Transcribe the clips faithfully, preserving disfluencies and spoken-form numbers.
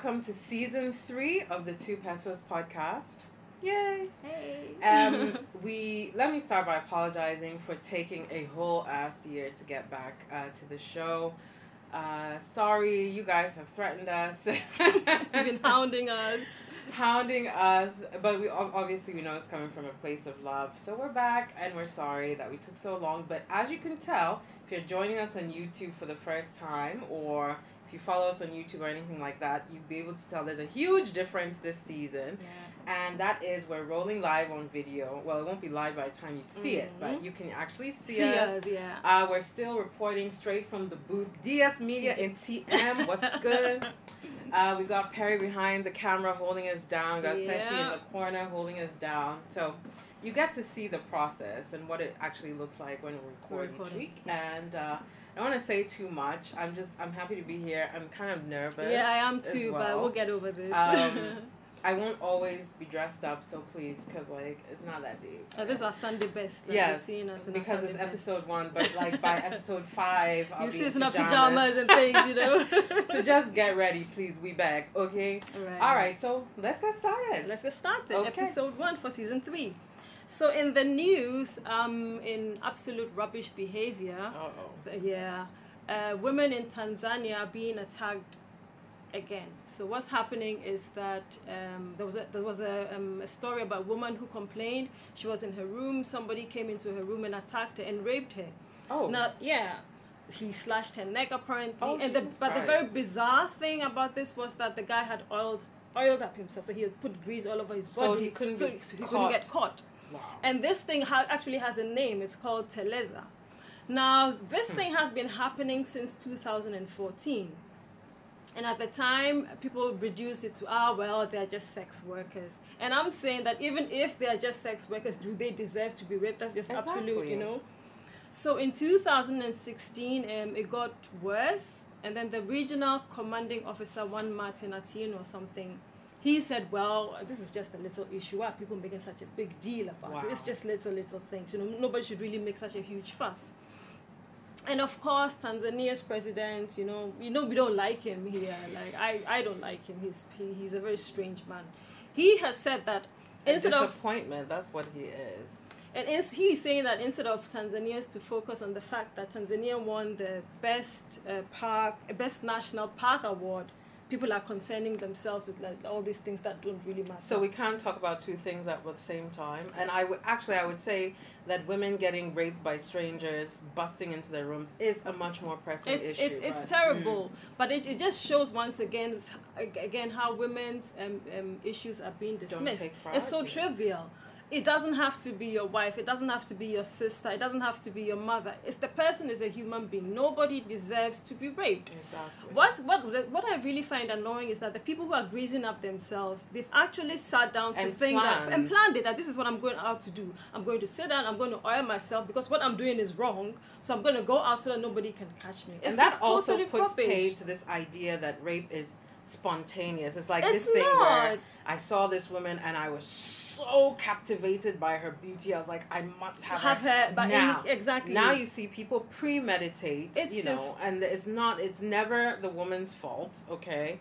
welcome to season three of the Two Pesewas Podcast. Yay! Hey! Um, we let me start by apologizing for taking a whole ass year to get back uh, to the show. Uh, sorry, you guys have threatened us. You've been hounding us. Hounding us, but we obviously we know it's coming from a place of love. So we're back, and we're sorry that we took so long. But as you can tell, if you're joining us on YouTube for the first time, or if you follow us on YouTube or anything like that, you'd be able to tell there's a huge difference this season. Yeah. And that is we're rolling live on video. Well, it won't be live by the time you see mm-hmm. it, but you can actually see, see us. us yeah. Uh, we're still reporting straight from the booth. D S Media in T M, what's good? Uh, we got Perry behind the camera holding us down. We got yeah. Seshi in the corner holding us down. So you get to see the process and what it actually looks like when we record each week. And uh, I don't want to say too much. I'm just, I'm happy to be here. I'm kind of nervous. Yeah, I am too, well. but we'll get over this. Um, I won't always be dressed up, so please, because, like, it's not that deep. Oh, this is our Sunday best. Like, yes, seeing us in because it's episode best. one, but, like, by episode five, I'll you be in pajamas. pajamas and things, you know? So just get ready, please. We back, okay? Right. All right, so let's get started. Let's get started. Okay. Episode one for season three. So in the news, um, in absolute rubbish behavior, Uh-oh. yeah, uh, women in Tanzania are being attacked again. So what's happening is that um, there was a, there was a, um, a story about a woman who complained. She was in her room. Somebody came into her room and attacked her and raped her. Oh, now yeah, he slashed her neck apparently. Oh, and the, but Christ. the very bizarre thing about this was that the guy had oiled oiled up himself, so he had put grease all over his body, so he couldn't, so, so he couldn't get caught. Wow. And this thing ha actually has a name. It's called Teleza. Now, this hmm. thing has been happening since two thousand fourteen. And at the time, people reduced it to, ah, well, they're just sex workers. And I'm saying that even if they're just sex workers, do they deserve to be raped? That's just exactly. absolute, you know. So in two thousand sixteen, um, it got worse. And then the regional commanding officer, one Martin Atieno or something, he said, well, this is just a little issue. Why are people making such a big deal about wow. it? It's just little, little things. You know, nobody should really make such a huge fuss. And of course, Tanzania's president, you know, you know, we don't like him here. Like, I, I don't like him. He's, he, he's a very strange man. He has said that instead of... disappointment, that's what he is. And is, he's saying that instead of Tanzanians to focus on the fact that Tanzania won the best uh, park, best national park award, people are concerning themselves with like all these things that don't really matter. So we can't talk about two things at the same time. Yes. And I would actually I would say that women getting raped by strangers, busting into their rooms, is a much more pressing it's, issue. It's it's right? terrible, mm. but it it just shows once again again how women's um, um, issues are being dismissed. Don't take it's so trivial. It doesn't have to be your wife. It doesn't have to be your sister. It doesn't have to be your mother. It's the person is a human being. Nobody deserves to be raped. Exactly. What, what, what I really find annoying is that the people who are greasing up themselves, they've actually sat down to and think planned. that and planned it, that this is what I'm going out to do. I'm going to sit down. I'm going to oil myself because what I'm doing is wrong. So I'm going to go out so that nobody can catch me. It's and that also totally puts rubbish. pay to this idea that rape is spontaneous. It's like it's this thing not. where I saw this woman and I was so... so captivated by her beauty. I was like, I must have, have her, her but now. Any, exactly. Now you see people premeditate, it's you just, know, and it's not, it's never the woman's fault, okay?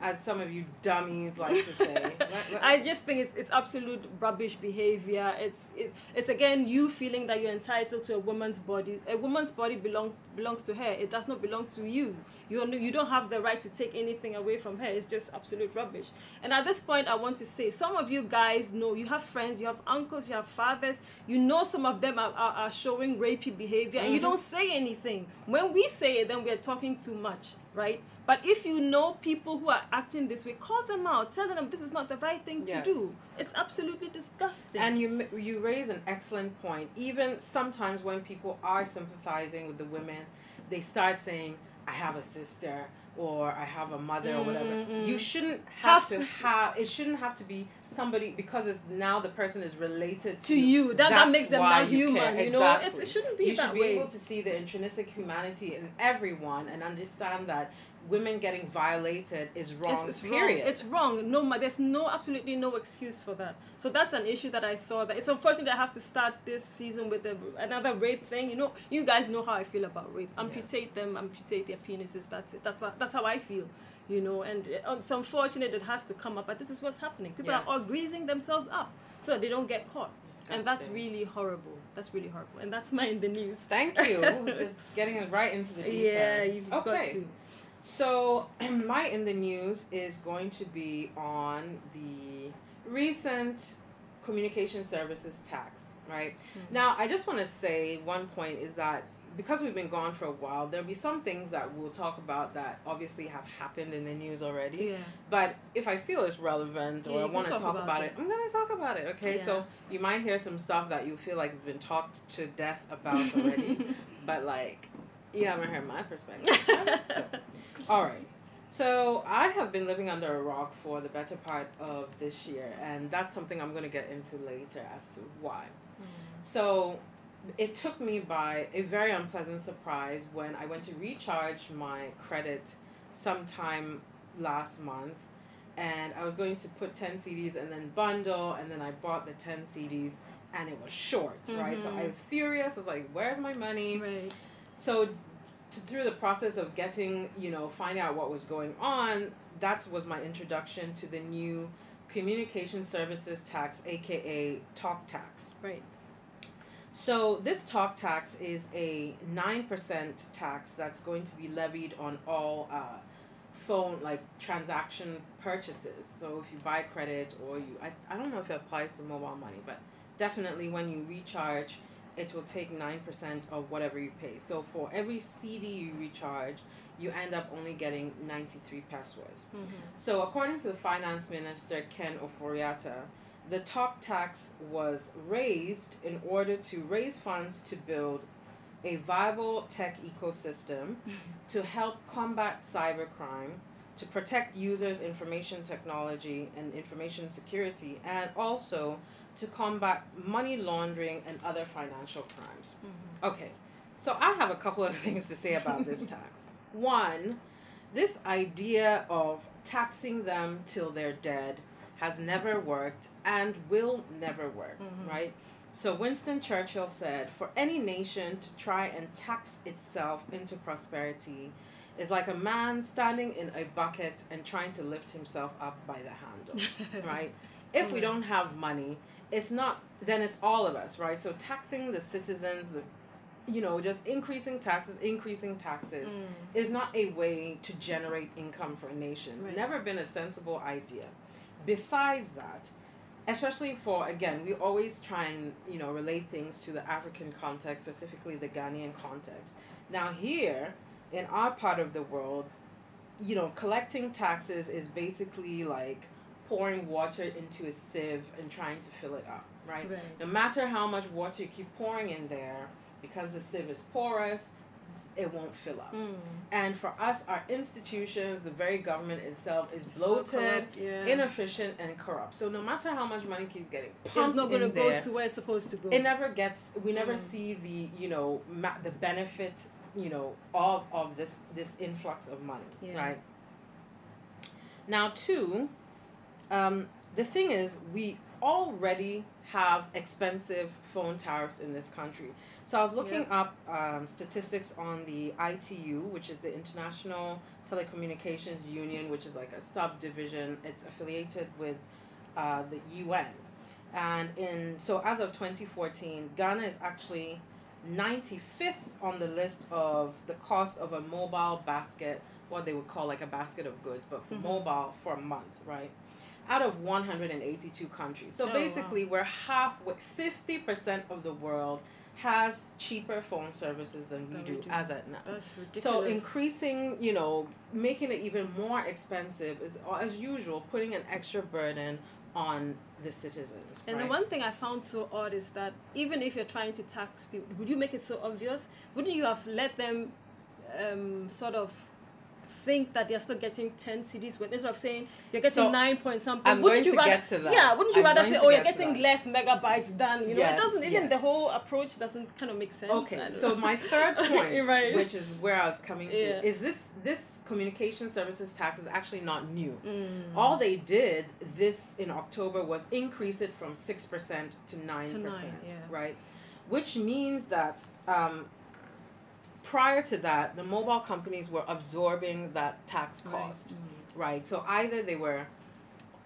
As some of you dummies like to say. let, let, I just think it's it's absolute rubbish behavior. It's, it's it's again you feeling that you're entitled to a woman's body. A woman's body belongs belongs to her. It does not belong to you. You don't, you don't have the right to take anything away from her. It's just absolute rubbish. And at this point, I want to say some of you guys know you have friends, you have uncles, you have fathers. You know some of them are are, are showing rapey behavior, mm-hmm. and you don't say anything. When we say it, then we are talking too much. Right? But if you know people who are acting this way, call them out. Tell them this is not the right thing yes. to do. It's absolutely disgusting. And you you raise an excellent point. Even sometimes when people are sympathizing with the women, they start saying, I have a sister or I have a mother or whatever. Mm-hmm. You shouldn't have, have to, to have, it shouldn't have to be somebody because it's now the person is related to, to you. That, that makes them not you human, care. you know. Exactly. It's, it shouldn't be you that way. You should be able to see the intrinsic humanity in everyone and understand that women getting violated is wrong, it's, it's period. Wrong. It's wrong. No, there's no, absolutely no excuse for that. So that's an issue that I saw. That it's unfortunate I have to start this season with a, another rape thing. You know, you guys know how I feel about rape. Amputate yes. them, amputate their penises. That's it. That's, that's how I feel. you know, and it's unfortunate it has to come up, but this is what's happening. People yes. are all greasing themselves up so they don't get caught. Disgusting. And that's really horrible. That's really horrible. And that's mine, the news. Thank you. Just getting it right into the details. Yeah, you've okay. got to. So my in the news is going to be on the recent Communications Services Tax, right? Mm-hmm. Now, I just want to say one point is that because we've been gone for a while, there'll be some things that we'll talk about that obviously have happened in the news already. Yeah. But if I feel it's relevant or yeah, I want to talk, talk about, about it, it, I'm going to talk about it, okay? Yeah. So you might hear some stuff that you feel like it's been talked to death about already, but like, you haven't heard my perspective. So, all right. So I have been living under a rock for the better part of this year, and that's something I'm going to get into later as to why. Mm. So it took me by a very unpleasant surprise when I went to recharge my credit sometime last month, and I was going to put ten C Ds and then bundle, and then I bought the ten C Ds and it was short, mm-hmm. right? So I was furious. I was like, where's my money? Right. So to, through the process of getting, you know, finding out what was going on, that was my introduction to the new Communication Services Tax, aka Talk Tax. Right. So this Talk Tax is a nine percent tax that's going to be levied on all uh, phone, like, transaction purchases. So if you buy credit or you, I, I don't know if it applies to mobile money, but definitely when you recharge, it will take nine percent of whatever you pay. So for every C D you recharge, you end up only getting ninety-three pesewas. Mm-hmm. So according to the Finance Minister, Ken Oforiata, the Talk Tax was raised in order to raise funds to build a viable tech ecosystem to help combat cybercrime, to protect users' information technology and information security, and also to combat money laundering and other financial crimes. Mm-hmm. Okay, so I have a couple of things to say about this tax. One, this idea of taxing them till they're dead has never worked and will never work, mm-hmm. right? So Winston Churchill said, for any nation to try and tax itself into prosperity is like a man standing in a bucket and trying to lift himself up by the handle, right? If mm-hmm. we don't have money, it's not, then it's all of us, right? So taxing the citizens, the, you know, just increasing taxes, increasing taxes mm. is not a way to generate income for nations. Right. Never been a sensible idea. Besides that, especially for, again, we always try and, you know, relate things to the African context, specifically the Ghanaian context. Now here, in our part of the world, you know, collecting taxes is basically like pouring water into a sieve and trying to fill it up, right? Right. No matter how much water you keep pouring in there, because the sieve is porous, it won't fill up. Mm. And for us, our institutions, the very government itself is bloated, so corrupt, yeah. inefficient, and corrupt. So no matter how much money keeps getting pumped, it's not going to go to where it's supposed to go. It never gets, we never mm. see the, you know, ma- the benefit, you know, of, of this, this influx of money, yeah. right? Now, two, um, the thing is, we already have expensive phone tariffs in this country. So I was looking yeah. up um, statistics on the I T U, which is the International Telecommunications Union, which is like a subdivision. It's affiliated with uh, the U N. And in so as of twenty fourteen, Ghana is actually ninety-fifth on the list of the cost of a mobile basket, what they would call like a basket of goods, but for mm-hmm. mobile for a month, right? Out of one hundred eighty-two countries. So oh, basically, wow. we're halfway, fifty percent of the world has cheaper phone services than we, than do, we do as at now. That's ridiculous. So increasing, you know, making it even more expensive is, as usual, putting an extra burden on the citizens. And right? The one thing I found so odd is that even if you're trying to tax people, would you make it so obvious? Wouldn't you have let them um, sort of think that they're still getting ten C Ds when instead of saying you're getting so nine point something? I'm wouldn't going you to rather, get to that. Yeah, wouldn't you I'm rather say, oh, get you're getting less megabytes than, you know, yes, it doesn't even, yes. the whole approach doesn't kind of make sense. Okay, so my third point, right. which is where I was coming yeah. to, is this, this communication services tax is actually not new. Mm. All they did this in October was increase it from six percent to nine percent, to nine, yeah. right? Which means that, um, prior to that, the mobile companies were absorbing that tax cost. Right. Mm-hmm. Right. So either they were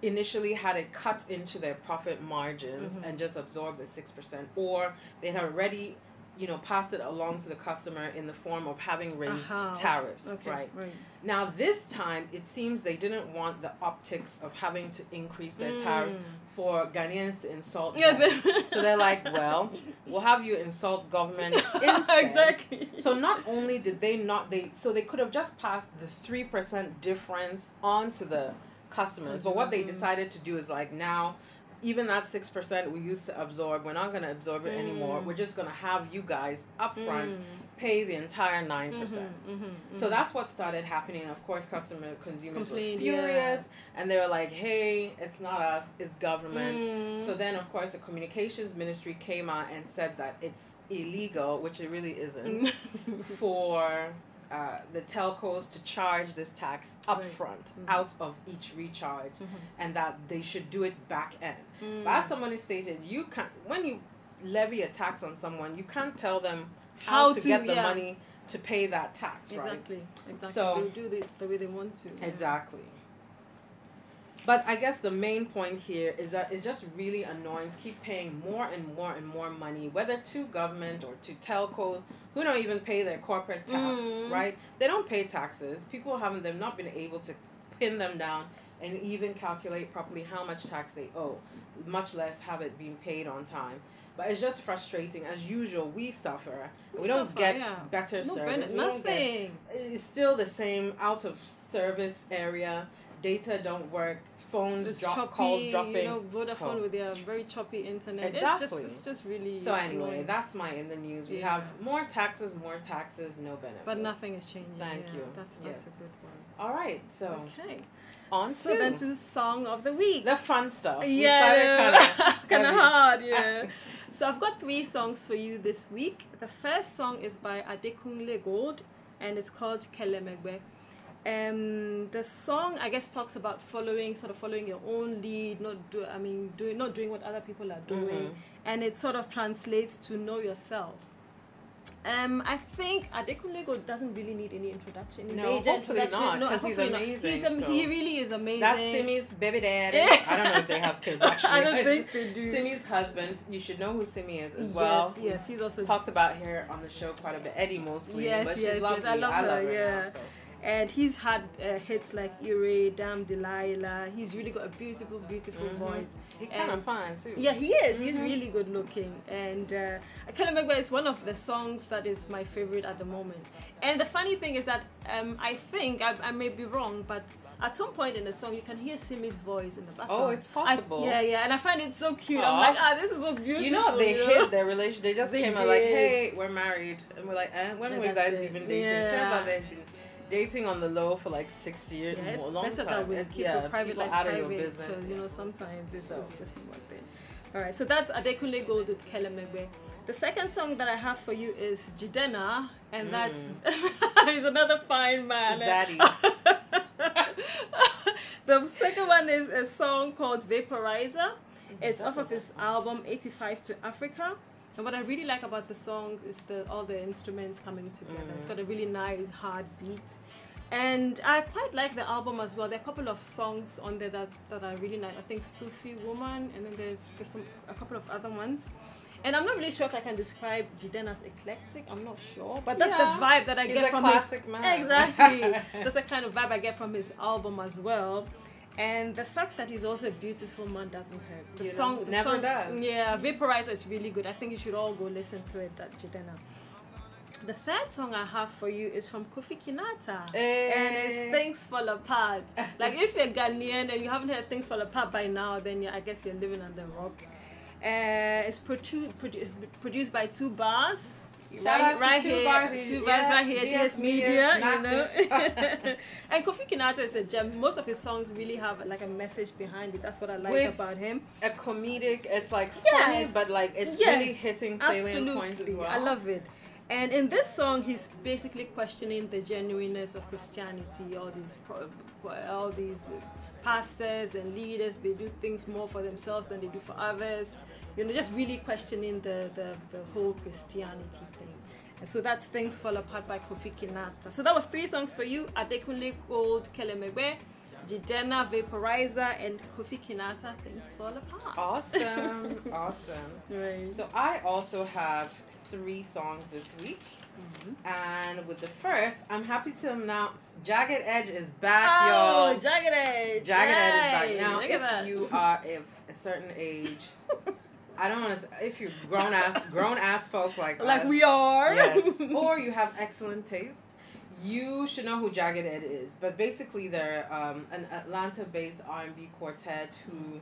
initially had it cut into their profit margins mm-hmm. and just absorbed the six percent, or they had already, you know, passed it along to the customer in the form of having raised uh-huh. tariffs. Okay. Right? Right. Now, this time, it seems they didn't want the optics of having to increase their mm. tariffs for Ghanaians to insult yeah, them. They so they're like, well, we'll have you insult government instead. Exactly. So not only did they not, they so they could have just passed the three percent difference onto the customers. But what they decided to do is like, now, even that six percent we used to absorb, we're not going to absorb it mm. anymore. We're just going to have you guys up front mm. pay the entire nine percent. Mm-hmm, mm-hmm, mm-hmm. So that's what started happening. Of course, customers, consumers Complete, were furious. Yeah. And they were like, hey, it's not us, it's government. Mm. So then, of course, the communications ministry came out and said that it's illegal, which it really isn't, for Uh, the telcos to charge this tax up front mm-hmm. out of each recharge mm-hmm. and that they should do it back end. Mm. But as someone stated, you can't, when you levy a tax on someone, you can't tell them how, how to, to get yeah. the money to pay that tax, right? Exactly, exactly. So, they do this the way they want to. Yeah. Exactly. But I guess the main point here is that it's just really annoying to keep paying more and more and more money, whether to government or to telcos, who don't even pay their corporate tax, mm. right? They don't pay taxes. People haven't, they've not been able to pin them down and even calculate properly how much tax they owe, much less have it being paid on time. But it's just frustrating. As usual, we suffer. We, we don't suffer, get yeah. better no service. Benefit, nothing. Get, it's still the same out of service area. Data don't work, phones just drop, choppy, calls dropping. You know, Vodafone call. With their very choppy internet. Exactly. It's just, it's just really So anyway, annoying. That's my in the news. We yeah. have more taxes, more taxes, no benefits. But nothing is changing. Thank yeah, you. That's, that's yes. a good one. All right. So okay. on so to. Then to song of the week. The fun stuff. Yeah. Kind of hard, yeah. So I've got three songs for you this week. The first song is by Adekunle Gold, and it's called Kelemegbe. Um, the song, I guess, talks about following, sort of following your own lead, not do, I mean, doing, not doing what other people are doing, mm-hmm. and it sort of translates to know yourself. Um, I think Adekunle Gold doesn't really need any introduction. No, major hopefully introduction. not, because no, he's amazing. He's am so he really is amazing. That's Simi's baby daddy. I don't know if they have kids, actually. I don't think they do. Simi's husband, you should know who Simi is as yes, well. Yes, he's also talked about here on the show quite a bit. Eddie mostly, yes, but she's yes, lovely. Yes, I love her, I love her yeah. now, so. And he's had uh, hits like Ire, Damn Delilah. He's really got a beautiful, beautiful mm-hmm. voice. He's kind of fine too. Yeah, he is. Mm-hmm. He's really good looking. And uh, Kelemegbe is one of the songs that is my favorite at the moment. And the funny thing is that um, I think, I, I may be wrong, but at some point in the song, you can hear Simi's voice in the background. Oh, it's possible. I, yeah, yeah. And I find it so cute. Aww. I'm like, ah, this is so beautiful. You know, they you know? hid their relationship. They just they came did. out like, hey, we're married. And we're like, eh, when and were you guys it. even dating? Yeah. Turns out they've been dating on the low for like six years, yeah, it's a long better time. That we keep yeah, your private life out private of your business, because you know sometimes it's, so. it's just not worth it. All right, so that's Adekunle Gold with Kelemegbe. The second song that I have for you is Jidenna, and mm. that's he's another fine man. Zaddy. The second one is a song called Vaporizer. It's off of his album eighty-five to Africa. And what I really like about the song is the all the instruments coming together. Mm. It's got a really nice hard beat. And I quite like the album as well. There are a couple of songs on there that, that are really nice. I think Sufi Woman, and then there's, there's some, a couple of other ones. And I'm not really sure if I can describe Jiden as eclectic. I'm not sure. But that's yeah. the vibe that I He's get a from classic his... man. Exactly. That's the kind of vibe I get from his album as well. And the fact that he's also a beautiful man doesn't hurt. The you song know, the never song, does. Yeah, Vaporizer is really good. I think you should all go listen to it, that Jidenna. The third song I have for you is from Kofi Kinaata. Hey. And it's Things Fall Apart. Like, if you're Ghanaian and you haven't heard Things Fall Apart by now, then I guess you're living under a rock. Uh, it's, produ produ it's produced by Two Bars. Shout right, out right to two here, bars, two bars yeah, right here, D S Media, you know. And Kofi Kinaata is a gem. Most of his songs really have like a message behind it. That's what I like With about him. A comedic, it's like funny, yes. but like it's yes. really hitting salient Absolutely. points as well. I love it. And in this song, he's basically questioning the genuineness of Christianity. All these, all these pastors and leaders, they do things more for themselves than they do for others. You know, just really questioning the, the, the whole Christianity thing. And so that's Things Fall Apart by Kofi Kinaata. So that was three songs for you. Adekunle Gold, Kelemegbe, Jidenna, Vaporizer, and Kofi Kinaata, Things Fall Apart. Awesome, awesome. Right. So I also have three songs this week. Mm-hmm. And with the first, I'm happy to announce Jagged Edge is back, oh, y'all. Oh, Jagged Edge. Jagged Yay. Edge is back. Now, look if that. you are of a certain age, I don't want to say, if you're grown ass, grown ass folk like Like us, we are. Yes. Or you have excellent taste. You should know who Jagged Edge is, but basically they're um, an Atlanta-based R and B quartet who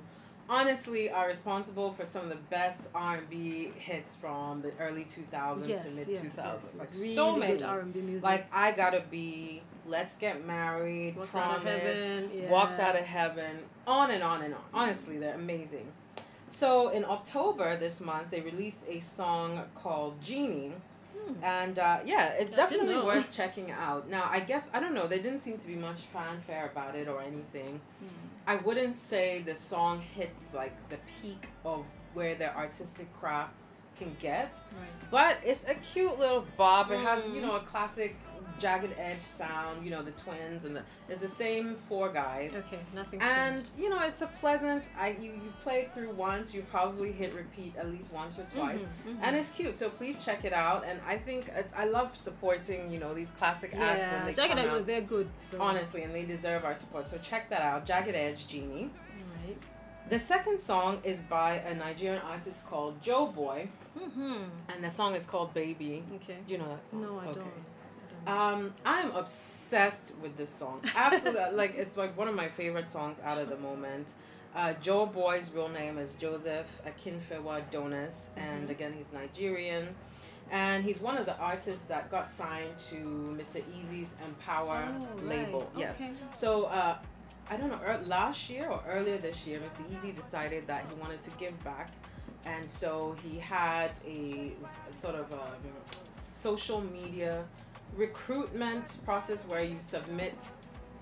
honestly are responsible for some of the best R and B hits from the early two thousands yes, to mid-two thousands. Yes, yes, like really so many. R and B music. Like I Gotta Be, Let's Get Married, Walked Promise, yeah. Walked Out of Heaven, on and on and on. Honestly, they're amazing. So in October this month, they released a song called Genie. And uh, yeah, it's I definitely worth checking out. Now, I guess, I don't know, there didn't seem to be much fanfare about it or anything. Mm. I wouldn't say the song hits like the peak of where their artistic craft can get. Right. But it's a cute little bop. Mm. It has, you know, a classic Jagged Edge sound, you know, the twins and the, it's the same four guys. Okay, nothing And, changed. You know, it's a pleasant, I you, you play it through once, you probably hit repeat at least once or twice. Mm-hmm, mm-hmm. And it's cute, so please check it out. And I think, it's, I love supporting, you know, these classic yeah, acts when they Jagged come Edge, out. They're good. So. Honestly, and they deserve our support. So check that out, Jagged Edge, Genie. All right. The second song is by a Nigerian artist called Joeboy. Mm-hmm. And the song is called Baby. Okay. Do you know that song? No, I okay. don't. Um, I'm obsessed with this song. Absolutely. Like, it's like one of my favorite songs out of the moment. Uh, Joeboy's real name is Joseph Akinfenwa Donus. And mm-hmm. again, he's Nigerian. And he's one of the artists that got signed to Mister Eazy's Empower oh, label. Right. Yes. Okay. So, uh, I don't know, er- last year or earlier this year, Mister Eazy decided that he wanted to give back. And so he had a sort of a social media recruitment process where you submit,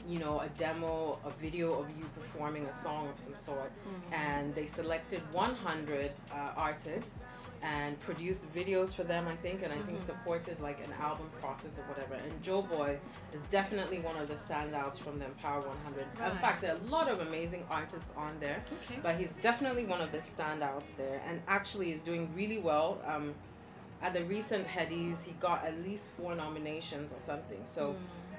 you know, a demo, a video of you performing a song of some sort, mm-hmm. and they selected one hundred uh, artists and produced videos for them, I think, and I think mm-hmm. supported like an album process or whatever. And Joeboy is definitely one of the standouts from the Empower one hundred. Right. In fact, there are a lot of amazing artists on there, okay. but he's definitely one of the standouts there, and actually is doing really well. Um, At the recent Headies, he got at least four nominations or something. So, mm.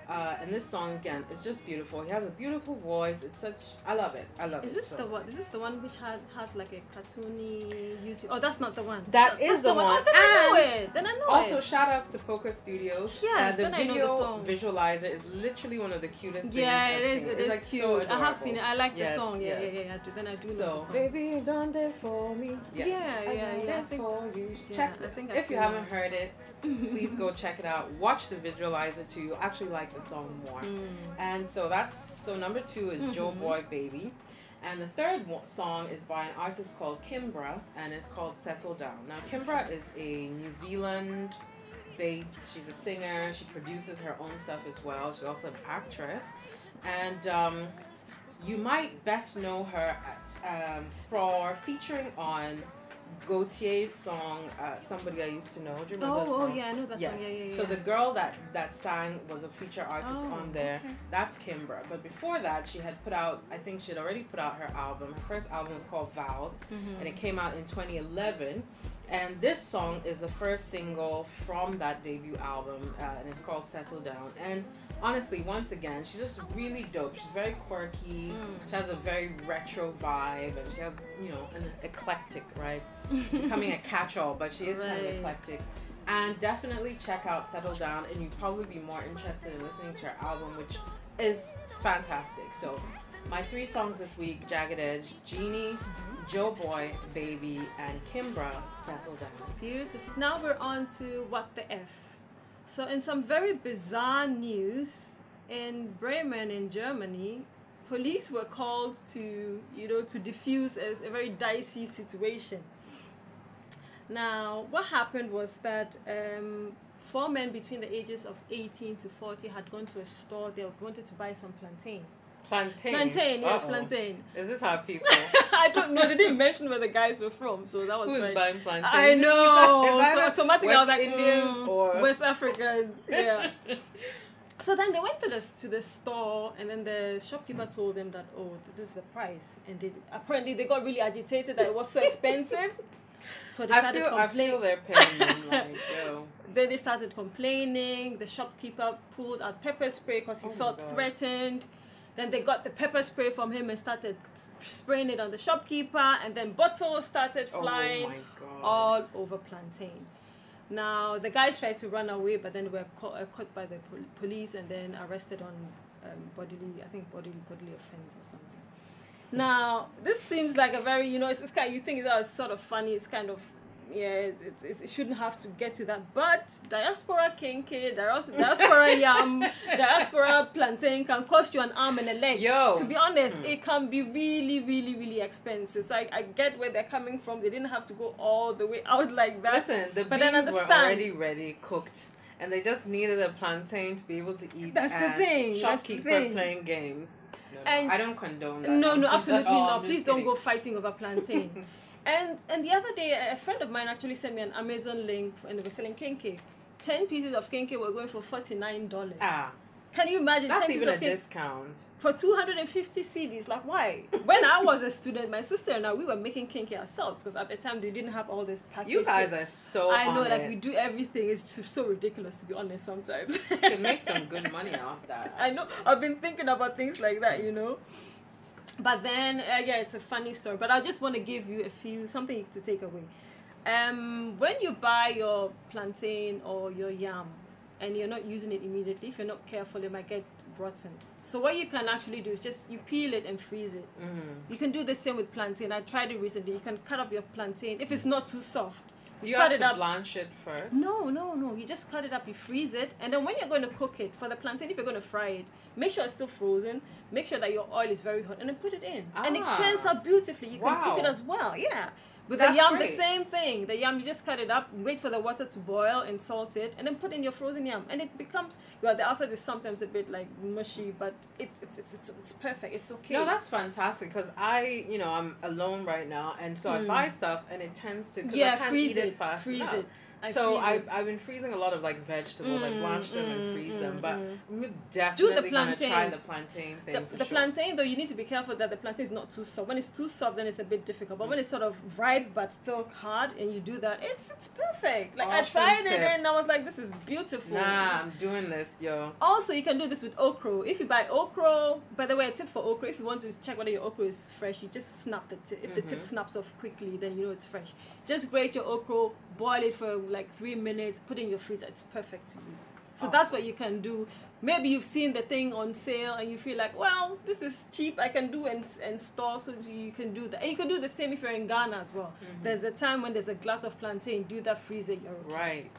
uh, and this song again, it's just beautiful. He has a beautiful voice. It's such, I love it. I love is it. Is this so. the one? Is this the one which has, has like a cartoony YouTube? Oh, that's not the one. That, that is the, the one. one. Oh, then and I know it. Then I know also, it. Also, shout outs to Poker Studios. Yes, uh, the then video I know the song. Visualizer is literally one of the cutest. Yeah, things it is. It it's is like cute. So I have seen it. I like yes, the song. Yeah, yes. yeah, yeah. I do. Then I do. So, know the song. Baby, done there for me. Yes. Yeah, I yeah, yeah. I think, for you. Yeah, check. I think if you haven't heard it, please go check it out. Watch the visualizer too. You'll actually like the song more. Mm. And so that's so number two is Joeboy Baby, and the third song is by an artist called Kimbra, and it's called Settle Down. Now Kimbra is a New Zealand based. She's a singer. She produces her own stuff as well. She's also an actress, and. Um, You might best know her um, for featuring on Gautier's song, uh, Somebody I Used to Know. Do you remember oh, that song? Oh, yeah, I know that yes. song. Yeah, yeah, yeah. So the girl that, that sang was a feature artist oh, on there. Okay. That's Kimbra. But before that, she had put out, I think she had already put out her album. Her first album was called Vows, mm-hmm. and it came out in twenty eleven. And this song is the first single from that debut album, uh, and it's called Settle Down. And honestly, once again, she's just really dope. She's very quirky. Mm. She has a very retro vibe, and she has, you know, an eclectic, right? Becoming a catch-all, but she is right. kind of eclectic. And definitely check out Settle Down, and you'd probably be more interested in listening to her album, which is fantastic. So my three songs this week, Jagged Edge, Genie, Joeboy, Baby, and Kimbra, Settle Down. Beautiful. Now we're on to What the F. So in some very bizarre news, in Bremen in Germany, police were called to, you know, to defuse a, a very dicey situation. Now, what happened was that um, four men between the ages of eighteen to forty had gone to a store. They wanted to buy some plantain. Plantain. Plantain, yes, Uh-oh. plantain. Is this our people? I don't know. They didn't mention where the guys were from, so that was. Who's right. buying plantain? I know. Is that, is that so automatically, I was like, Indians mm, or West Africans. Yeah. So then they went to the, to the store, and then the shopkeeper told them that, oh, this is the price. And they, apparently they got really agitated that it was so expensive. So they started I feel, I feel their pain. Like, oh. Then they started complaining. The shopkeeper pulled out pepper spray because he oh felt threatened. Then they got the pepper spray from him and started spraying it on the shopkeeper. And then bottles started flying oh all over Plantain. Now, the guys tried to run away, but then were caught, uh, caught by the pol police and then arrested on um, bodily, I think, bodily, bodily offense or something. Now, this seems like a very, you know, it's, it's kind of, you think it's sort of funny. It's kind of, yeah, it, it, it shouldn't have to get to that. But diaspora kinky, diaspora yam, diaspora plantain can cost you an arm and a leg. Yo. To be honest, mm. it can be really, really, really expensive. So I, I get where they're coming from. They didn't have to go all the way out like that. Listen, the but beans were already ready, cooked. And they just needed a plantain to be able to eat. That's the thing. Shopkeeper playing games. No, no, and I don't condone that. No, no, absolutely not. Please don't go fighting over plantain. And and the other day, a friend of mine actually sent me an Amazon link, and they were selling kenke. Ten pieces of kenke were going for forty-nine dollars. Ah, can you imagine? That's even a discount for two hundred and fifty cedis. Like, why? When I was a student, my sister and I, we were making kenke ourselves because at the time they didn't have all this packaging. You guys are so. I know, like we do everything. It's just so ridiculous, to be honest. Sometimes you can make some good money off that. I know. I've been thinking about things like that, you know. But then, uh, yeah, it's a funny story. But I just want to give you a few, something to take away. Um, when you buy your plantain or your yam and you're not using it immediately, if you're not careful, it might get rotten. So what you can actually do is just, you peel it and freeze it. Mm. You can do the same with plantain. I tried it recently. You can cut up your plantain if it's not too soft. You, you cut have it to up. Blanch it first? No, no, no. You just cut it up, you freeze it, and then when you're going to cook it, for the plantain, if you're going to fry it, make sure it's still frozen, make sure that your oil is very hot, and then put it in. Ah. And it turns out beautifully. You wow. can cook it as well, yeah. With That's the yam, great. The same thing. The yam, you just cut it up, wait for the water to boil and salt it, and then put in your frozen yam. And it becomes, well, the outside is sometimes a bit like mushy, but it, it's, it's, it's, it's perfect. It's okay. No, that's fantastic because I, you know, I'm alone right now, and so mm. I buy stuff, and it tends to, because yeah, I can't eat it, it fast freeze enough. It. I so I, it. I've been freezing a lot of like vegetables. Mm, I blanch them mm, and freeze mm, them, but mm. I'm definitely Do the gonna try the plantain thing. The, for the sure. plantain, though, you need to be careful that the plantain is not too soft. When it's too soft, then it's a bit difficult. But mm. when it's sort of ripe but still hard, and you do that, it's it's perfect. Like awesome I tried tip. It and I was like, this is beautiful. Nah, I'm doing this, yo. Also, you can do this with okra. If you buy okra, by the way, a tip for okra: if you want to check whether your okra is fresh, you just snap the tip. If mm-hmm. the tip snaps off quickly, then you know it's fresh. Just grate your okra, boil it for like three minutes, put in your freezer. It's perfect to use. So awesome. That's what you can do. Maybe you've seen the thing on sale and you feel like, well, this is cheap, I can do and, and store. So you can do that. And you can do the same if you're in Ghana as well. Mm-hmm. There's a time when there's a glut of plantain, do that freezer, you're okay. Right.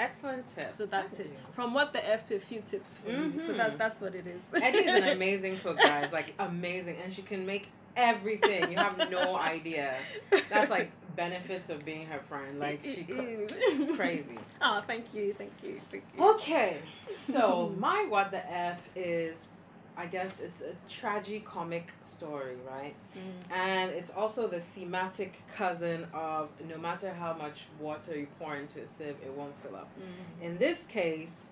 Excellent tip. So that's Thank it. You. From what the F to a few tips for mm-hmm. you. So that, that's what it is. Eddie is an amazing cook, guys. Like, amazing. And she can make everything. You have no idea. That's like benefits of being her friend. Like, she cooks crazy. Oh, thank you, thank you, thank you. Okay, so my what the F is, I guess it's a tragicomic story, right? Mm. And it's also the thematic cousin of no matter how much water you pour into a sieve, it won't fill up. Mm. In this case,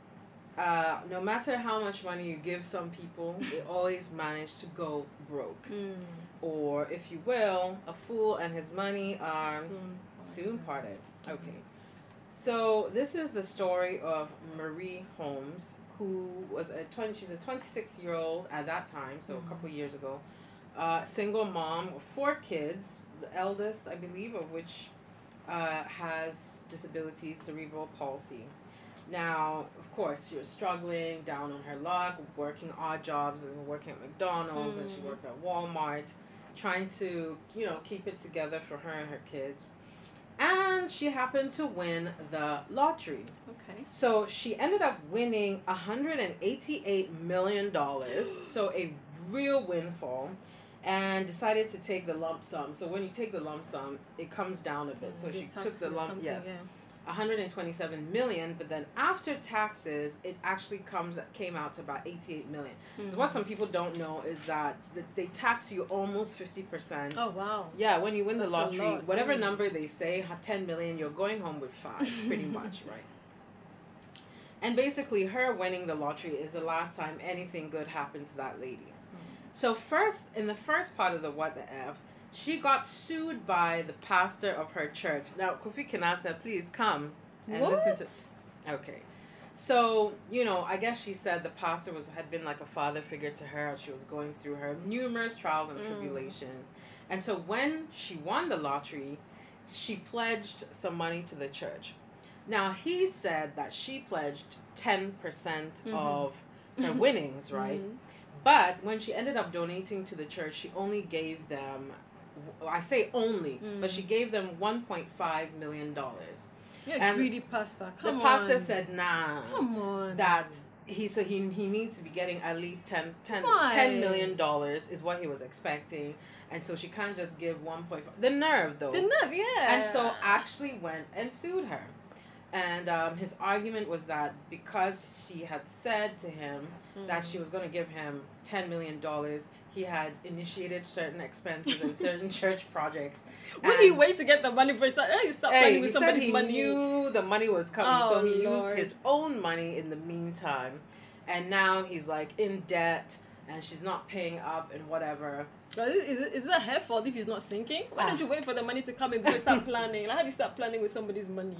uh, no matter how much money you give some people, they always manage to go broke. Mm. Or, if you will, a fool and his money are soon, soon parted. Okay. So, this is the story of Marie Holmes, who was a twenty. She's a twenty-six-year-old at that time, so mm-hmm. a couple of years ago. Uh, single mom of four kids, the eldest, I believe, of which uh, has disabilities, cerebral palsy. Now, of course, she was struggling, down on her luck, working odd jobs, and working at McDonald's, mm. and she worked at Walmart, trying to, you know, keep it together for her and her kids. And she happened to win the lottery. Okay. So she ended up winning one hundred eighty-eight million dollars, so a real windfall, and decided to take the lump sum. So when you take the lump sum, it comes down a bit. So she took the lump, yes. Yeah. one hundred twenty-seven million, but then after taxes, it actually comes came out to about eighty-eight million. Mm-hmm. So what some people don't know is that they tax you almost fifty percent. Oh wow! Yeah, when you win That's the lottery, whatever mm-hmm. number they say, ten million, you're going home with five, pretty much, right? And basically her winning the lottery is the last time anything good happened to that lady. Mm-hmm. So first, in the first part of the What the F, she got sued by the pastor of her church. Now, Kofi Kinaata, please come and what? listen to... Okay. So, you know, I guess she said the pastor was had been like a father figure to her. She was going through her numerous trials and tribulations. Mm. And so when she won the lottery, she pledged some money to the church. Now, he said that she pledged ten percent mm-hmm. of her winnings, right? Mm-hmm. But when she ended up donating to the church, she only gave them, I say only, mm. but she gave them one point five million dollars. Yeah, and greedy pastor. Come on. The pastor said, nah. Come on. That he so he he needs to be getting at least ten million dollars is what he was expecting. And so she can't just give one point five. The nerve though. The nerve, yeah. And so actually went and sued her. And um, his argument was that because she had said to him mm. that she was going to give him ten million dollars, he had initiated certain expenses and certain church projects. Would he wait to get the money first? Oh, you start playing with somebody's money. He knew the money was coming, oh, so he Lord. used his own money in the meantime. And now he's like in debt and she's not paying up and whatever. Is it, is it her fault if he's not thinking? Why ah. don't you wait for the money to come and before you start planning? Like, how do you start planning with somebody's money?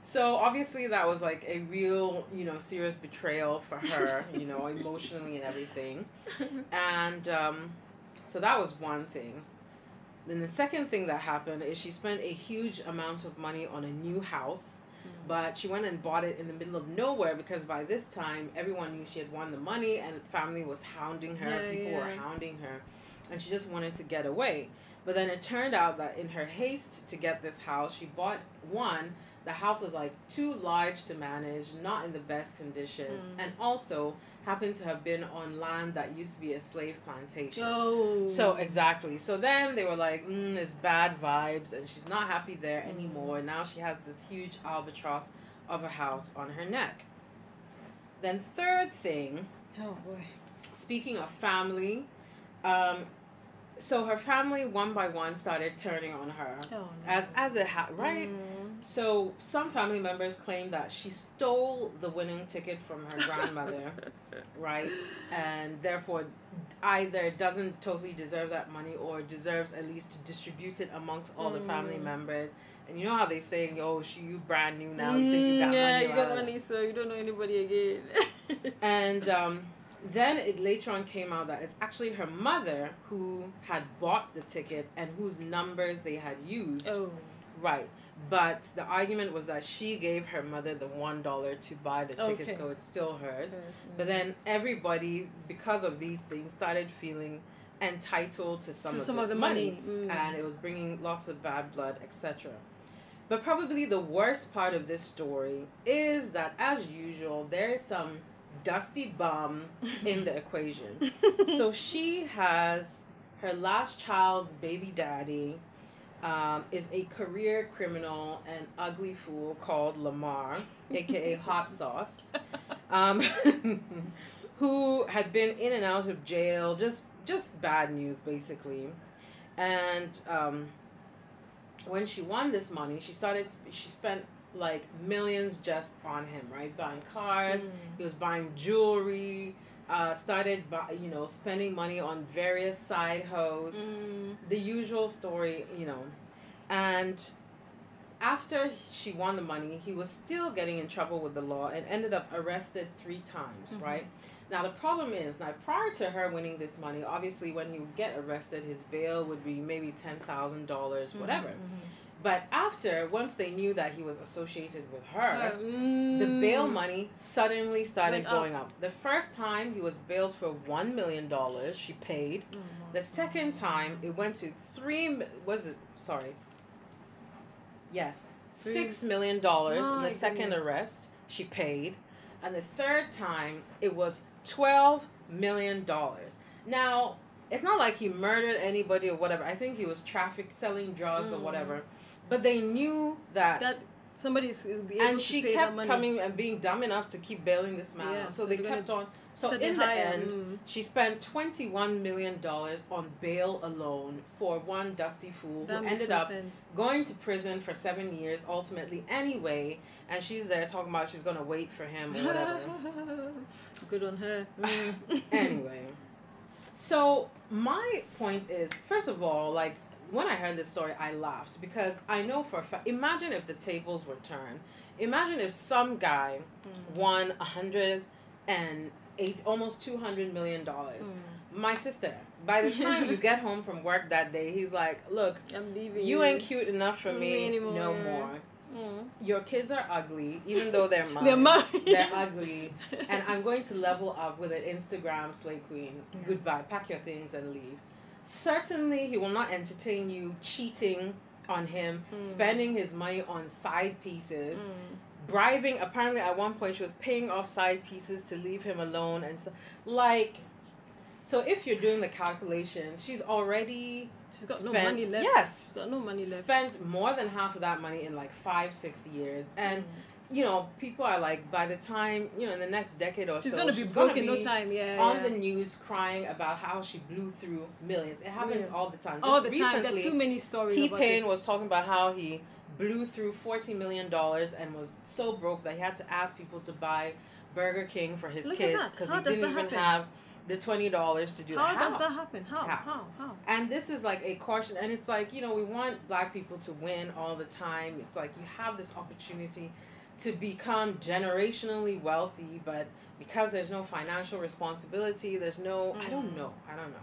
So, obviously, that was, like, a real, you know, serious betrayal for her, you know, emotionally and everything. And um, so that was one thing. Then the second thing that happened is she spent a huge amount of money on a new house. Mm-hmm. But she went and bought it in the middle of nowhere because by this time, everyone knew she had won the money and family was hounding her. Yeah, people yeah. were hounding her. And she just wanted to get away. But then it turned out that in her haste to get this house, she bought one. The house was like too large to manage, not in the best condition, mm. and also happened to have been on land that used to be a slave plantation. Oh. So exactly. So then they were like, mm, it's bad vibes and she's not happy there mm. anymore. Now she has this huge albatross of a house on her neck. Then third thing, oh boy. Speaking of family, um, so her family one by one started turning on her oh, no. as, as it ha- right? Mm. So, some family members claim that she stole the winning ticket from her grandmother, right? And therefore, either doesn't totally deserve that money or deserves at least to distribute it amongst all mm. the family members. And you know how they say, yo, she, you brand new now. You think you got yeah, money you got out. money, so you don't know anybody again. And um, then it later on came out that it's actually her mother who had bought the ticket and whose numbers they had used. Oh. Right. But the argument was that she gave her mother the one dollar to buy the ticket, okay. so it's still hers. Yes, yes. But then everybody, because of these things, started feeling entitled to some to of some this of the money, money. Mm. and it was bringing lots of bad blood, et cetera. But probably the worst part of this story is that, as usual, there is some dusty bum in the equation. So she has her last child's baby daddy. Um, is a career criminal and ugly fool called Lamar, a k a. Hot Sauce, um, who had been in and out of jail, just just bad news, basically. And um, when she won this money, she started, she spent, like, millions just on him, right? Buying cars, mm. he was buying jewelry, Uh, started, by, you know, spending money on various side hoes, mm. the usual story, you know. And after she won the money, he was still getting in trouble with the law and ended up arrested three times, mm-hmm. right? Now, the problem is, now, prior to her winning this money, obviously, when he would get arrested, his bail would be maybe ten thousand dollars, mm-hmm. whatever. Mm-hmm. But after, once they knew that he was associated with her, mm. the bail money suddenly started Went going up. up. The first time, he was bailed for one million dollars. She paid. Oh the second God. time, it went to three... Was it... Sorry. Yes. six million dollars in the second goodness. arrest. She paid. And the third time, it was twelve million dollars. Now, it's not like he murdered anybody or whatever. I think he was traffic, selling drugs mm. or whatever. But they knew that, that somebody will be able and to she pay kept money. Coming and being dumb enough to keep bailing this man yeah, out. So, so they kept on. So in the end, mm. she spent twenty-one million dollars on bail alone for one dusty fool that who ended no up sense. going to prison for seven years ultimately anyway. And she's there talking about she's going to wait for him or whatever. Good on her. Mm. Anyway. So my point is, first of all, like, when I heard this story, I laughed because I know for a fact. Imagine if the tables were turned. Imagine if some guy mm. won a hundred and eight, almost two hundred million dollars. Mm. My sister. By the time you get home from work that day, he's like, "Look, I'm leaving. You ain't cute enough for me, me anymore. no more. Mm. Your kids are ugly, even though they're mine. they're mine. They're ugly, and I'm going to level up with an Instagram slay queen. Yeah. Goodbye. Pack your things and leave." Certainly, he will not entertain you cheating on him, mm. spending his money on side pieces, mm. bribing. Apparently, at one point, she was paying off side pieces to leave him alone. And so, like, so if you're doing the calculations, she's already she's got spent, no money left. Yes, she's got no money left. Spent more than half of that money in like five, six years, and. Mm. You know, people are like, by the time, you know, in the next decade or she's so, gonna she's going to be broke in no time, yeah. On yeah. the news crying about how she blew through millions. It happens yeah. all the time. Just all the recently, time. There are too many stories. T-Pain was talking about how he blew through forty million dollars and was so broke that he had to ask people to buy Burger King for his Look kids because he didn't even happen? have the twenty dollars to do how that. How does that happen? How? How? How? How? And this is like a caution. And it's like, you know, we want black people to win all the time. It's like you have this opportunity to become generationally wealthy, but because there's no financial responsibility, there's no, mm. I don't know, I don't know.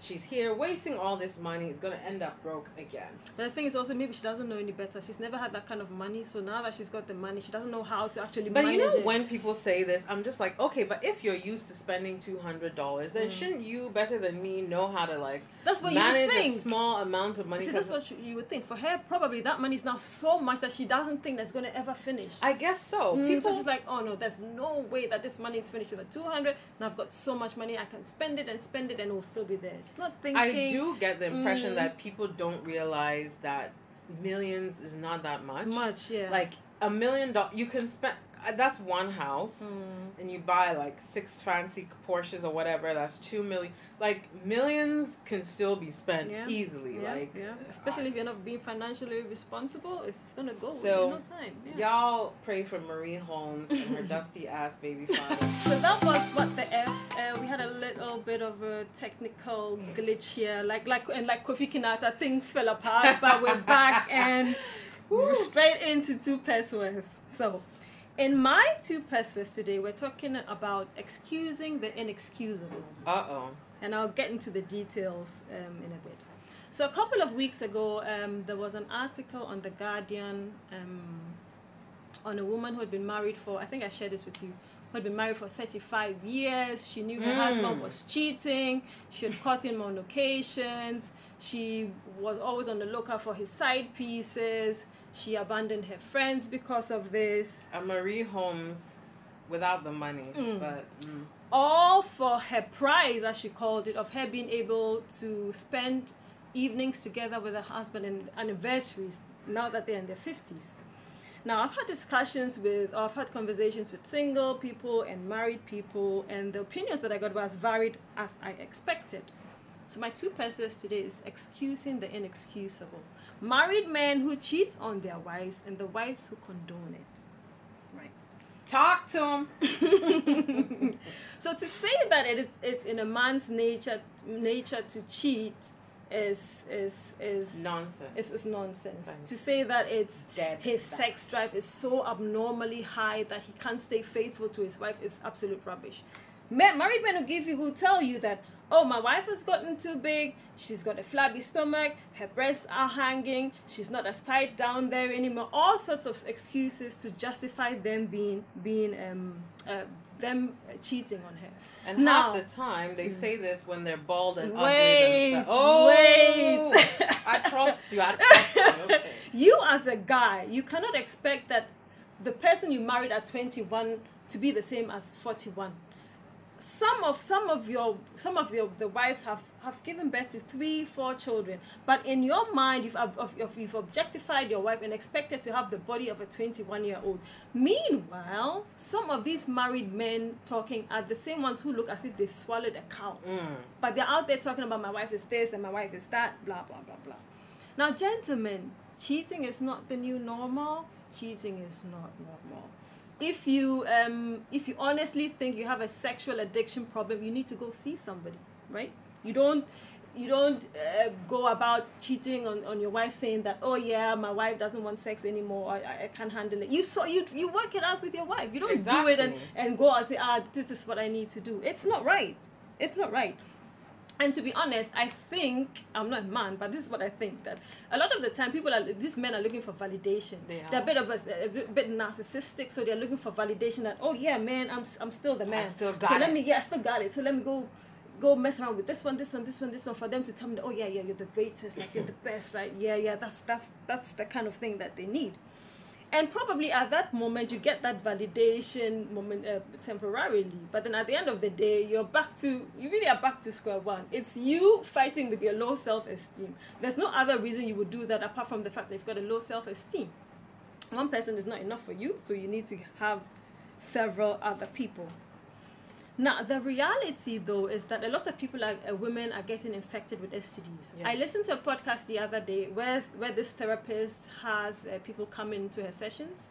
She's here wasting all this money, is going to end up broke again. But the thing is also, maybe she doesn't know any better. She's never had that kind of money, so now that she's got the money, she doesn't know how to actually but manage it. But you know, it. when people say this, I'm just like, okay, but if you're used to spending two hundred dollars, then mm. shouldn't you, better than me, know how to like that's what manage you think. a small amount of money? See, that's what you would think. For her, probably that money is now so much that she doesn't think that's going to ever finish. I guess so. Mm. People so she's like, oh no, there's no way that this money is finished. She's like, two hundred, and I've got so much money, I can spend it and spend it and it will still be there. She's not thinking. I do get the impression mm. that people don't realize that millions is not that much. Much, yeah. Like a million dollars, you can spend. Uh, that's one house, mm. and you buy like six fancy Porsches or whatever. That's two million. Like millions can still be spent yeah. easily. Yeah. Like yeah. especially I, if you're not being financially responsible, it's just gonna go. So with no time. Yeah. Y'all pray for Marie Holmes and her dusty ass baby father. So that was what the F. Uh, we had a little bit of a technical glitch here, like like and like Kofi Kinaata, things fell apart, but we're back and we're straight into Two Pesewas. So. In my Two Pesewas today, we're talking about excusing the inexcusable. Uh-oh. And I'll get into the details um, in a bit. So a couple of weeks ago, um, there was an article on The Guardian um, on a woman who had been married for, I think I shared this with you, who had been married for thirty-five years. She knew her mm. husband was cheating. She had caught him on occasions. She was always on the lookout for his side pieces. She abandoned her friends because of this. And Marie Holmes without the money. Mm. But mm. all for her prize, as she called it, of her being able to spend evenings together with her husband and anniversaries now that they're in their fifties. Now, I've had discussions with, or I've had conversations with single people and married people, and the opinions that I got were as varied as I expected. So my Two Pesewas today is excusing the inexcusable. Married men who cheat on their wives and the wives who condone it. Right. Talk to them. So to say that it is, it's in a man's nature nature to cheat is is is nonsense. It's, it's nonsense. Thanks. To say that it's Dead his back. sex drive is so abnormally high that he can't stay faithful to his wife is absolute rubbish. Men, married men who give you who tell you that, oh, my wife has gotten too big, she's got a flabby stomach, her breasts are hanging, she's not as tight down there anymore. All sorts of excuses to justify them being being um uh, them cheating on her. And now, half the time they say this when they're bald and wait, ugly. Oh, wait, I trust you. I trust you. Okay. You as a guy, you cannot expect that the person you married at twenty-one to be the same as forty-one. some of some of your some of the, the wives have have given birth to three, four children, but in your mind you've, of, you've objectified your wife and expected to have the body of a twenty-one year old. Meanwhile, some of these married men talking are the same ones who look as if they've swallowed a cow, mm. but they're out there talking about my wife is this and my wife is that, blah blah blah blah. Now, gentlemen, cheating is not the new normal. Cheating is not normal. If you um if you honestly think you have a sexual addiction problem, you need to go see somebody, right? You don't you don't uh, go about cheating on, on your wife saying that, oh yeah, my wife doesn't want sex anymore, I, I can't handle it. You saw you you work it out with your wife. You don't exactly. do it and, and go and say, ah, this is what I need to do. It's not right. It's not right. And to be honest, I think, I'm not a man, but this is what I think, that a lot of the time people are, these men are looking for validation. They are. They're a bit of a, a bit narcissistic, so they're looking for validation that, oh yeah, man, I'm I'm still the man. I still got so it. let me yeah, I still got it. So let me go go mess around with this one, this one, this one, this one for them to tell me, oh yeah, yeah, you're the greatest, like you're the best, right? Yeah, yeah, that's that's that's the kind of thing that they need. And probably at that moment, you get that validation moment uh, temporarily. But then at the end of the day, you're back to, you really are back to square one. It's you fighting with your low self-esteem. There's no other reason you would do that apart from the fact that you've got a low self-esteem. One person is not enough for you, so you need to have several other people. Now, the reality, though, is that a lot of people, are, uh, women, are getting infected with S T Ds. Yes. I listened to a podcast the other day where, where this therapist has uh, people come into her sessions.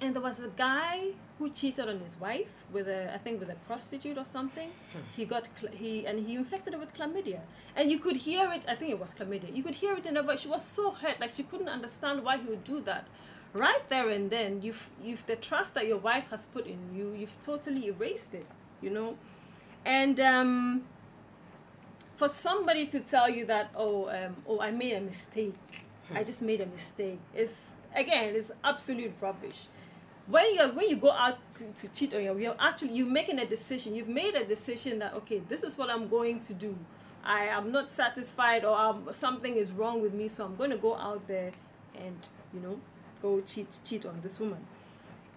And there was a guy who cheated on his wife with a, I think, with a prostitute or something. Hmm. He got, he, and he infected her with chlamydia. And you could hear it, I think it was chlamydia. You could hear it in her voice. She was so hurt, like she couldn't understand why he would do that. Right there and then, you've, you've the trust that your wife has put in you, you've totally erased it, you know. And um, for somebody to tell you that, oh, um, oh, I made a mistake, I just made a mistake, it's, again, it's absolute rubbish. When you when you go out to, to cheat on your, you're actually you're making a decision. You've made a decision that, okay, this is what I'm going to do. I am not satisfied, or I'm, something is wrong with me, so I'm going to go out there and, you know, go cheat cheat on this woman.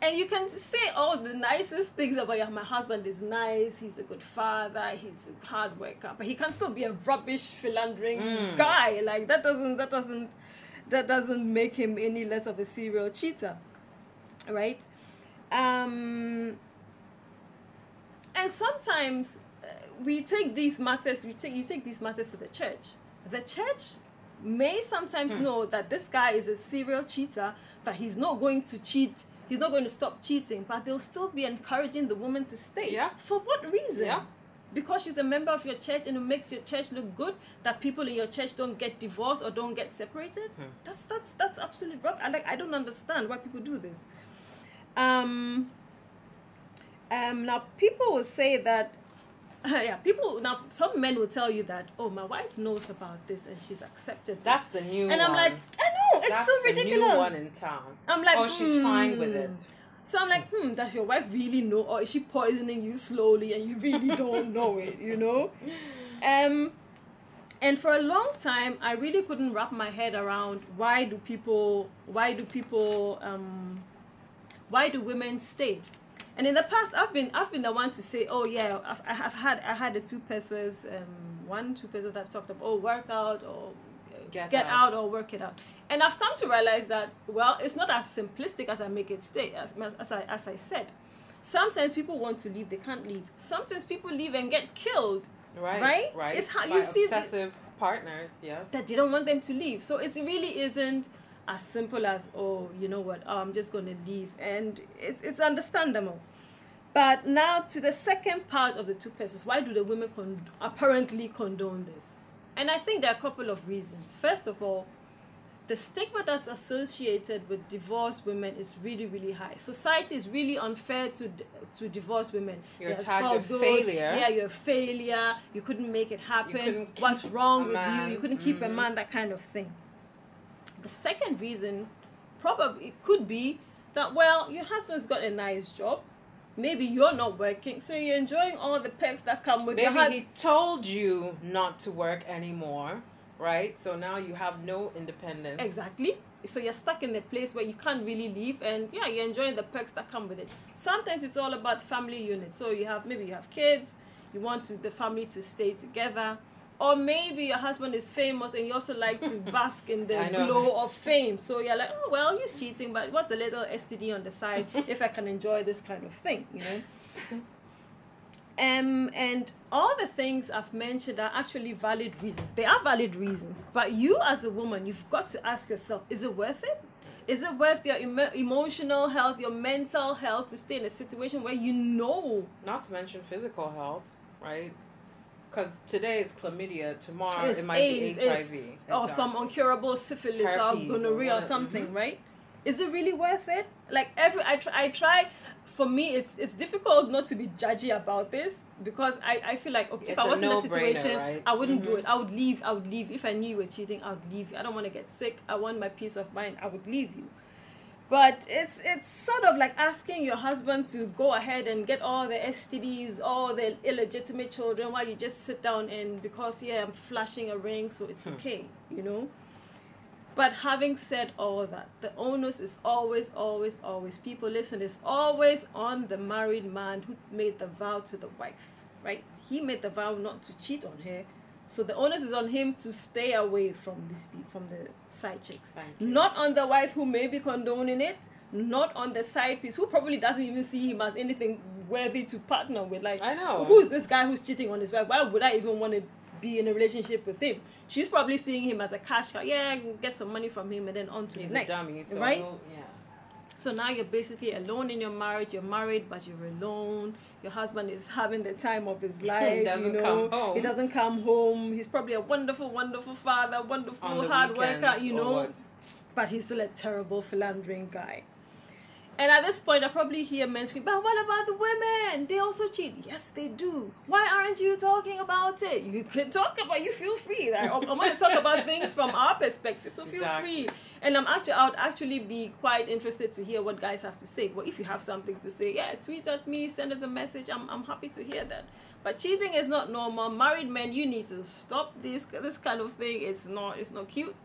And you can say all the nicest things about, yeah, my husband is nice, he's a good father, he's a hard worker, but he can still be a rubbish philandering mm. guy. Like, that doesn't that doesn't that doesn't make him any less of a serial cheater, right? Um and sometimes uh, we take these matters we take you take these matters to the church. The church may sometimes hmm. know that this guy is a serial cheater, that he's not going to cheat, he's not going to stop cheating, but they'll still be encouraging the woman to stay. Yeah. For what reason? Yeah. Because she's a member of your church and it makes your church look good, that people in your church don't get divorced or don't get separated. Hmm. That's that's that's absolutely wrong. I like I don't understand why people do this. Um. Um. Now people will say that. Yeah, people now. Some men will tell you that, oh, my wife knows about this and she's accepted this. That's the new. And I'm one. like, I know, it's that's so ridiculous. That's the new one in town. I'm like, oh, she's hmm. fine with it. So I'm like, hmm, does your wife really know, or is she poisoning you slowly and you really don't know it? You know, um, and for a long time, I really couldn't wrap my head around why do people, why do people, um, why do women stay? And in the past, I've been I've been the one to say, oh yeah, I've, I've had I had the two pesewas, um, one two pesewas that I've talked about, oh, work out or get, get out. out or work it out. And I've come to realize that, well, it's not as simplistic as I make it stay. As, as I as I said, sometimes people want to leave, they can't leave. Sometimes people leave and get killed. Right, right. right. It's how By you see obsessive the, partners, yes, that they don't want them to leave. So it really isn't as simple as, oh, you know what, oh, I'm just going to leave. And it's, it's understandable. But now to the second part of the two pesewas. Why do the women con apparently condone this? And I think there are a couple of reasons. First of all, the stigma that's associated with divorced women is really, really high. Society is really unfair to to divorced women. You're yeah, tagged a failure. Yeah, you're a failure. You couldn't make it happen. What's wrong with you? You couldn't keep mm-hmm. a man, that kind of thing. The second reason probably could be that, well, your husband's got a nice job. Maybe you're not working, so you're enjoying all the perks that come with it. Maybe he told you not to work anymore, right? So now you have no independence. Exactly. So you're stuck in a place where you can't really leave, and yeah, you're enjoying the perks that come with it. Sometimes it's all about family unit. So you have, maybe you have kids, you want to, the family to stay together. Or maybe your husband is famous and you also like to bask in the glow of fame. So you're like, oh, well, he's cheating, but what's a little S T D on the side if I can enjoy this kind of thing, you know? Um, and all the things I've mentioned are actually valid reasons. They are valid reasons. But you as a woman, you've got to ask yourself, is it worth it? Is it worth your emo emotional health, your mental health to stay in a situation where you know? Not to mention physical health, right? Because today it's chlamydia, tomorrow it's it might AIDS, be H I V. Exactly. Or some uncurable syphilis Herpes or gonorrhea or, or something, mm-hmm. right? Is it really worth it? Like every, I try, I try, for me, it's it's difficult not to be judgy about this because I, I feel like, okay, it's if I was no in a situation, right? I wouldn't mm-hmm. do it. I would leave, I would leave. If I knew you were cheating, I would leave you. I don't want to get sick. I want my peace of mind. I would leave you. But it's it's sort of like asking your husband to go ahead and get all the S T Ds, all the illegitimate children, while you just sit down and because, yeah, I'm flashing a ring, so it's okay, you know? But having said all that, the onus is always, always, always, people listen, it's always on the married man who made the vow to the wife, right? He made the vow not to cheat on her. So the onus is on him to stay away from this, from the side chicks. Not on the wife who may be condoning it, not on the side piece who probably doesn't even see him as anything worthy to partner with. Like, I know, who's this guy who's cheating on his wife? Why would I even want to be in a relationship with him? She's probably seeing him as a cash cow. Yeah, I can get some money from him and then on to the next. He's a dummy, so right? Yeah. So now you're basically alone in your marriage. You're married, but you're alone. Your husband is having the time of his life. He doesn't you know? come home. He doesn't come home. He's probably a wonderful, wonderful father, wonderful hard worker, you know. What? But he's still a terrible philandering guy. And at this point, I probably hear men scream, but what about the women? They also cheat. Yes, they do. Why aren't you talking about it? You can talk about it. You feel free. I, I want to talk about things from our perspective, so feel exactly. free. And I'm actually, I would actually be quite interested to hear what guys have to say. Well, if you have something to say, yeah, tweet at me, send us a message. I'm, I'm happy to hear that. But cheating is not normal. Married men, you need to stop this this kind of thing. It's not, it's not cute.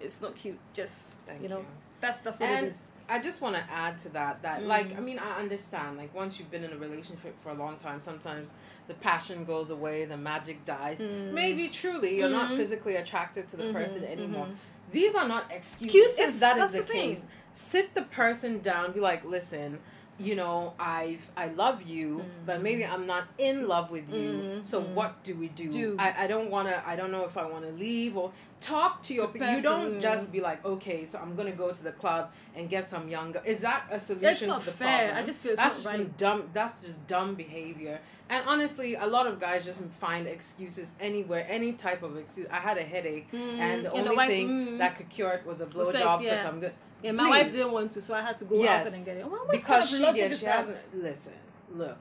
It's not cute. Just, Thank you know, you. that's that's what and it is. I just want to add to that, that mm. like, I mean, I understand, like, once you've been in a relationship for a long time, sometimes the passion goes away, the magic dies. Mm. Maybe truly you're mm. not physically attracted to the mm-hmm, person anymore. Mm-hmm. These are not excuses. excuses. If that That's is the, the case, thing. Sit the person down, be like, listen, you know, I've, I love you, mm. but maybe I'm not in love with you. Mm. So mm. what do we do? do. I, I don't want to, I don't know if I want to leave or talk to your, you don't just be like, okay, so I'm going to go to the club and get some younger. Is that a solution that's not to the fair. problem? I just feel it's that's not just right. dumb, that's just dumb behavior. And honestly, a lot of guys just find excuses anywhere, any type of excuse. I had a headache mm. and the and only the thing mm. that could cure it was a blowjob yeah. for some good. Yeah, my Please. wife didn't want to, so I had to go yes. out and get it. Well, because she, yeah, she hasn't... Listen, look.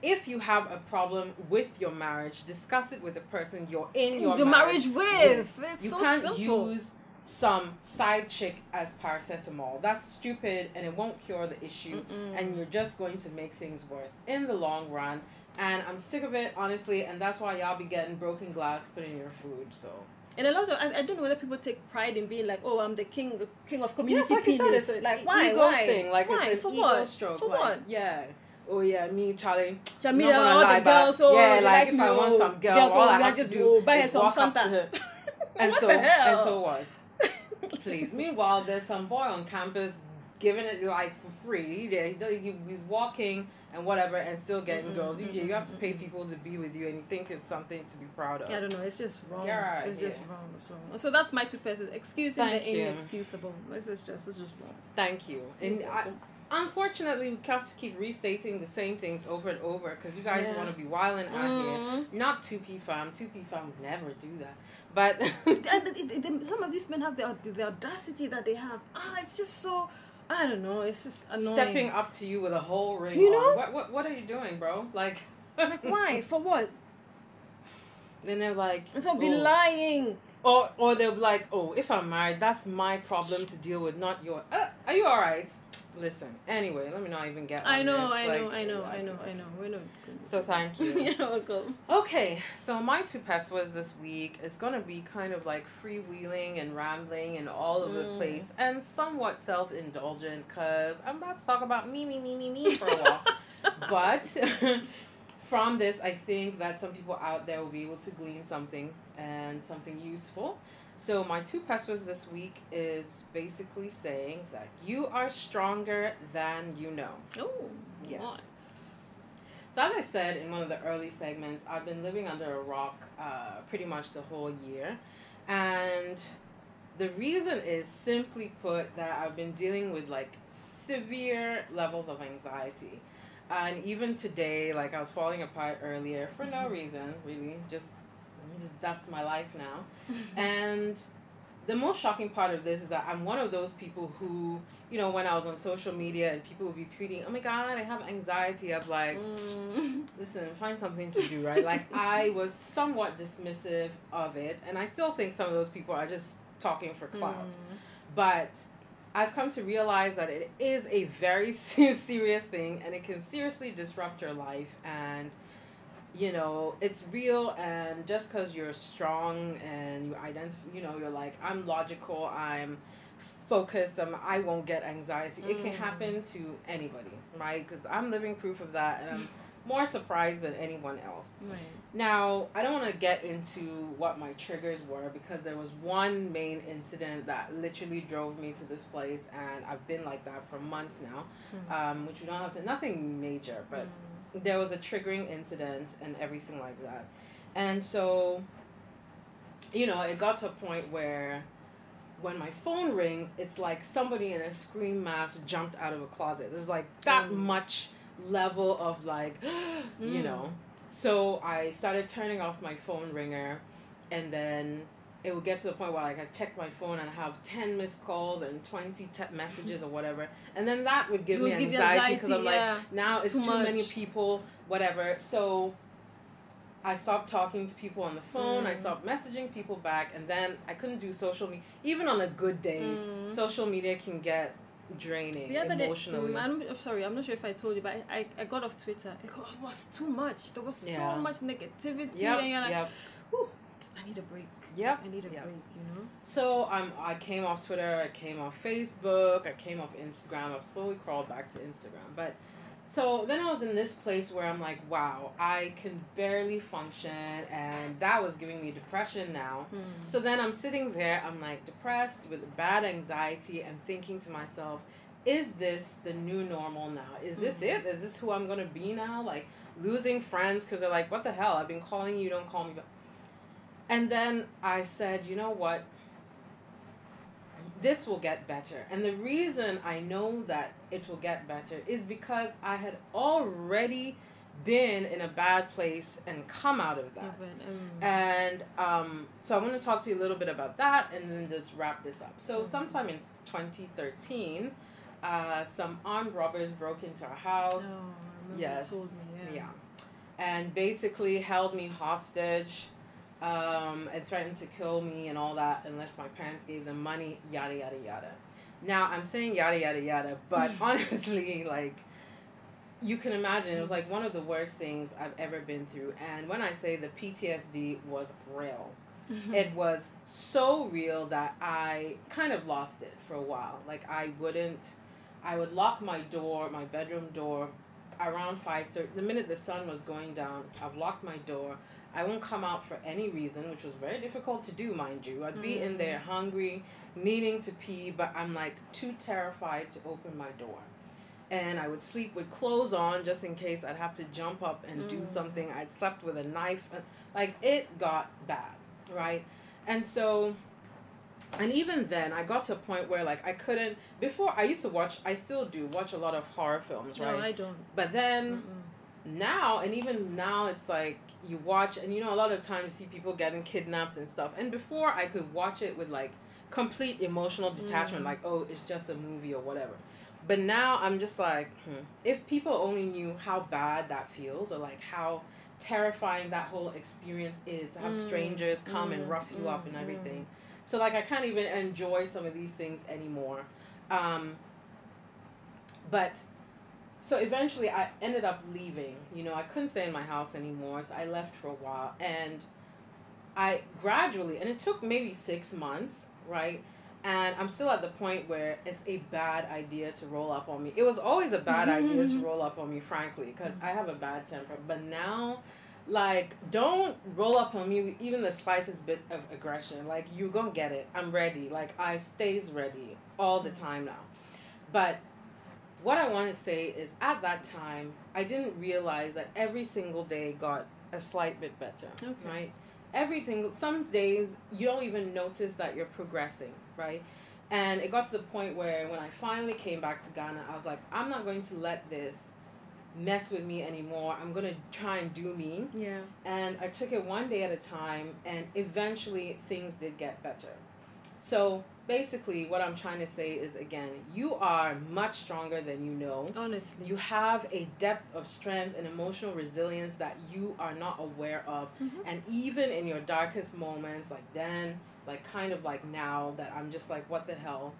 If you have a problem with your marriage, discuss it with the person you're in your the marriage, marriage with. with. It's you so can't simple. use some side chick as paracetamol. That's stupid, and it won't cure the issue, Mm-mm. and you're just going to make things worse in the long run. And I'm sick of it, honestly, and that's why y'all be getting broken glass put in your food, so... And a lot of, I, I don't know whether people take pride in being like, oh, I'm the king king of community. Yes, like penis. You said, it's like, why, ego why? thing. Like, why? It's an For ego what? stroke. For like, what? Yeah. Oh, yeah, me, Charlie. Jamila, all lie, the girls. Oh, yeah, like, like if I want some girl, girl all I have to do buy her is some walk Fanta. up to her. And what so, the hell? And so what? Please. Meanwhile, there's some boy on campus giving it, like, for free. He, he's walking and whatever and still getting mm-hmm, girls. You, mm-hmm, you have to pay people to be with you and you think it's something to be proud of. Yeah, I don't know. It's just wrong. Right, it's yeah. just wrong. It's wrong. So that's my two pieces. Excusing Thank the you. inexcusable. This is just, it's just wrong. Thank you. And I, unfortunately, we have to keep restating the same things over and over because you guys yeah. want to be wilding out mm. here. Not two P fam. two P fam would never do that. But some of these men have the, the audacity that they have. Ah, it's just so... I don't know. It's just annoying. Stepping up to you with a whole ring. You know? On. What, what What are you doing, bro? Like, like why? For what? Then they're like, so be lying. Or or they'll be like, oh, if I'm married, that's my problem to deal with, not your... Uh, are you all right? Listen, anyway, let me not even get... I know, I, like, know I know, I know, I know, I know. We're not good. So thank you. You're welcome. Okay, so my two pesewas this week is going to be kind of like freewheeling and rambling and all over mm. the place and somewhat self-indulgent because I'm about to talk about me, me, me, me, me for a while. But... From this, I think that some people out there will be able to glean something and something useful. So my two pesewas this week is basically saying that you are stronger than you know. Oh, yes. Nice. So as I said in one of the early segments, I've been living under a rock uh, pretty much the whole year. And the reason is, simply put, that I've been dealing with like severe levels of anxiety. And even today, like, I was falling apart earlier for no reason, really. Just, just that's my life now. And the most shocking part of this is that I'm one of those people who, you know, when I was on social media and people would be tweeting, oh my God, I have anxiety. I'm like, mm. listen, find something to do, right? Like, I was somewhat dismissive of it. And I still think some of those people are just talking for clout. Mm. But... I've come to realize that it is a very serious thing and it can seriously disrupt your life, and, you know, it's real. And just because you're strong and you identify, you know, you're like, I'm logical, I'm focused, I'm, I won't get anxiety. Mm. It can happen to anybody, right? Because I'm living proof of that, and I'm more surprised than anyone else. Right. Now, I don't want to get into what my triggers were, because there was one main incident that literally drove me to this place, and I've been like that for months now, mm-hmm. um, which we don't have to, nothing major, but mm. there was a triggering incident and everything like that. And so, you know, it got to a point where when my phone rings, it's like somebody in a screen mask jumped out of a closet. There's like that mm. much level of like, you know. Mm. So I started turning off my phone ringer, and then it would get to the point where like I check my phone and I have ten missed calls and twenty te- messages or whatever, and then that would give you me anxiety because I'm yeah. like, now it's, it's too, too many people, whatever. So I stopped talking to people on the phone. Mm. I stopped messaging people back, and then I couldn't do social media. Even on a good day, mm. social media can get draining the other emotionally. Day, I'm, I'm sorry, I'm not sure if I told you, but I, I, I got off Twitter. It was too much. There was yeah. so much negativity, yep, and you're like, yep. Whew, I need a break. Yeah, I need a yep. break. You know. So I'm. I came off Twitter. I came off Facebook. I came off Instagram. I've slowly crawled back to Instagram. But so then I was in this place where I'm like, wow, I can barely function, and that was giving me depression now. Mm. So then I'm sitting there, I'm like depressed with bad anxiety, and thinking to myself, is this the new normal now? Is this mm. it? Is this who I'm going to be now? Like losing friends because they're like, what the hell? I've been calling you, don't call me back. And then I said, you know what? This will get better. And the reason I know that it will get better is because I had already been in a bad place and come out of that. Mm-hmm. And um, so I want to talk to you a little bit about that and then just wrap this up. So mm-hmm. sometime in twenty thirteen, uh, some armed robbers broke into our house. Oh, I remember yes. you told me, yeah. yeah. And basically held me hostage. Um, and threatened to kill me and all that unless my parents gave them money, yada, yada, yada. Now, I'm saying yada, yada, yada, but honestly, like, you can imagine, it was like one of the worst things I've ever been through. And when I say the P T S D was real, mm-hmm. it was so real that I kind of lost it for a while. Like, I wouldn't, I would lock my door, my bedroom door, around five thirty, the minute the sun was going down. I've locked my door. I won't come out for any reason, which was very difficult to do, mind you. I'd be mm-hmm. in there hungry, needing to pee, but I'm like too terrified to open my door. And I would sleep with clothes on just in case I'd have to jump up and mm. do something. I'd slept with a knife. Like, it got bad, right? And so, and even then, I got to a point where, like, I couldn't, before, I used to watch, I still do, watch a lot of horror films, right? No, I don't. But then... Mm-mm. Now, and even now, it's like you watch, and you know, a lot of times you see people getting kidnapped and stuff. And before, I could watch it with like complete emotional detachment, mm. like, oh, it's just a movie or whatever. But now I'm just like, hmm, if people only knew how bad that feels, or like how terrifying that whole experience is to have mm. strangers come mm. and rough you mm. up and everything. Mm. So like I can't even enjoy some of these things anymore. Um, but so eventually I ended up leaving. You know, I couldn't stay in my house anymore, so I left for a while. And I gradually, and it took maybe six months, right? And I'm still at the point where it's a bad idea to roll up on me. It was always a bad idea to roll up on me, frankly, because I have a bad temper. But now, like, don't roll up on me with even the slightest bit of aggression. Like, you're going to get it. I'm ready. Like, I stays ready all the time now. But what I want to say is at that time, I didn't realize that every single day got a slight bit better, okay. right? Everything, some days you don't even notice that you're progressing, right? And it got to the point where when I finally came back to Ghana, I was like, I'm not going to let this mess with me anymore. I'm going to try and do me. Yeah. And I took it one day at a time, and eventually things did get better. So basically what I'm trying to say is, again, you are much stronger than you know. Honestly. You have a depth of strength and emotional resilience that you are not aware of. Mm-hmm. And even in your darkest moments, like then, like kind of like now, that I'm just like, what the hell?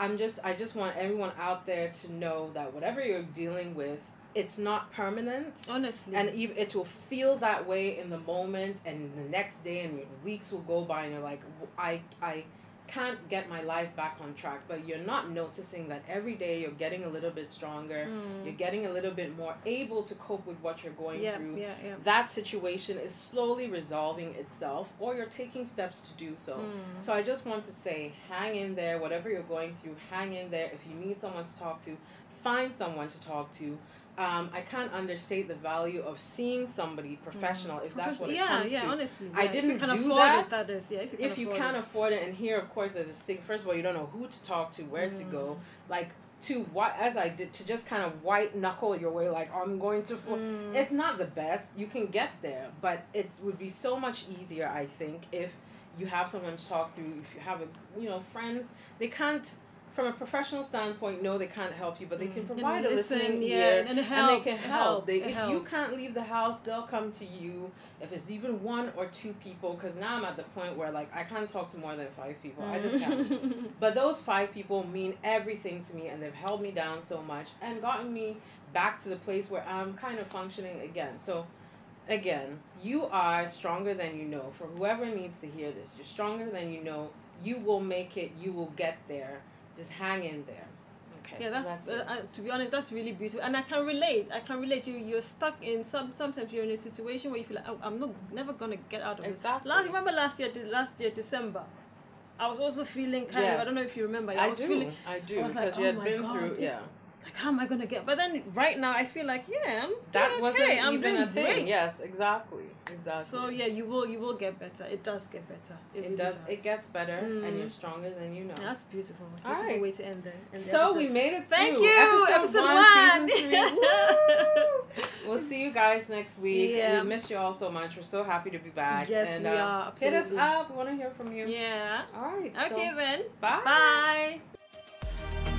I'm just, I just want everyone out there to know that whatever you're dealing with, it's not permanent. Honestly. And it will feel that way in the moment, and the next day and weeks will go by and you're like, I, I can't get my life back on track. But you're not noticing that every day you're getting a little bit stronger. Mm. You're getting a little bit more able to cope with what you're going yeah, through. Yeah, yeah. That situation is slowly resolving itself, or you're taking steps to do so. Mm. So I just want to say, hang in there. Whatever you're going through, hang in there. If you need someone to talk to, find someone to talk to. Um, I can't understate the value of seeing somebody professional, mm. if that's what it yeah, comes yeah, to. Yeah, honestly, yeah, honestly. I didn't do that. If you can afford that. It, that is. Yeah, if you can, if afford, you can it. afford it. And here, of course, there's a stick. First of all, you don't know who to talk to, where mm. to go. Like, to, what, as I did, to just kind of white-knuckle your way, like, I'm going to... Fo- mm. It's not the best. You can get there. But it would be so much easier, I think, if you have someone to talk through, if you have, a, you know, friends. They can't... From a professional standpoint, no, they can't help you, but they can provide a listening ear, and they can help. They, if you can't leave the house, they'll come to you. If it's even one or two people, because now I'm at the point where, like, I can't talk to more than five people. I just can't. But those five people mean everything to me, and they've held me down so much and gotten me back to the place where I'm kind of functioning again. So, again, you are stronger than you know. For whoever needs to hear this, you're stronger than you know. You will make it. You will get there. Just hang in there. Okay. Yeah, that's, that's uh, to be honest, that's really beautiful. And I can relate. I can relate. You, you're stuck in some, sometimes you're in a situation where you feel like, oh, I'm not, never going to get out of this. Exactly. Last, remember last year, last year, December, I was also feeling kind yes. of, I don't know if you remember. I, I was do. Feeling, I do. I was because like, you had oh been God, through, yeah. Like, how am I going to get, but then right now I feel like, yeah, I'm That okay. wasn't I'm even a thing. Great. Yes, exactly. Exactly. So yeah, you will you will get better. It does get better. It, it really does. does. It gets better, mm. and you're stronger than you know. That's beautiful. All beautiful right. way to end it. End so episode. We made it through. Thank you. Episode, episode one. one. Three. We'll see you guys next week. Yeah. We missed you all so much. We're so happy to be back. Yes, and, we uh, are. Absolutely. Hit us up. We want to hear from you. Yeah. All right. Okay so, then. Bye. Bye.